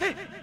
Hey!